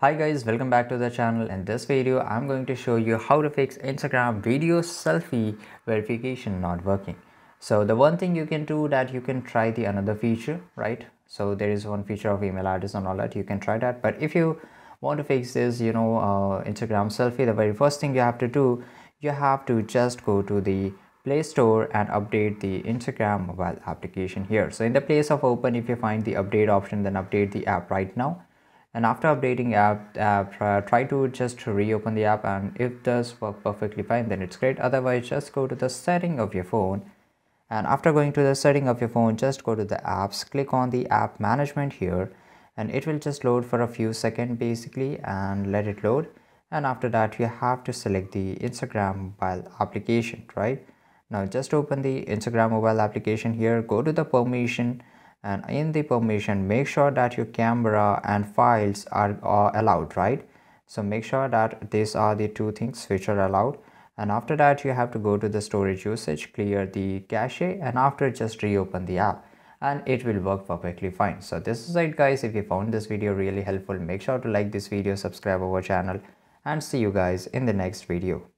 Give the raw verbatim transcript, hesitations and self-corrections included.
Hi guys, welcome back to the channel. In this video I'm going to show you how to fix Instagram video selfie verification not working. So the one thing you can do that you can try the another feature, right? So there is one feature of email address and all that, you can try that. But if you want to fix this, you know, uh, Instagram selfie, the very first thing you have to do, you have to just go to the Play Store and update the Instagram mobile application here. So in the place of open, if you find the update option, then update the app right now. And after updating app, app uh, try to just reopen the app, and if this works perfectly fine, then it's great. Otherwise, just go to the setting of your phone. And after going to the setting of your phone, just go to the apps, click on the app management here, and it will just load for a few seconds basically, and let it load. And after that, you have to select the Instagram mobile application, right? Now just open the Instagram mobile application here, go to the permission. And in the permission, make sure that your camera and files are, are allowed, right? So make sure that these are the two things which are allowed. And after that, you have to go to the storage usage, clear the cache, and after just reopen the app, and it will work perfectly fine. So this is it guys. If you found this video really helpful, make sure to like this video, subscribe our channel, and see you guys in the next video.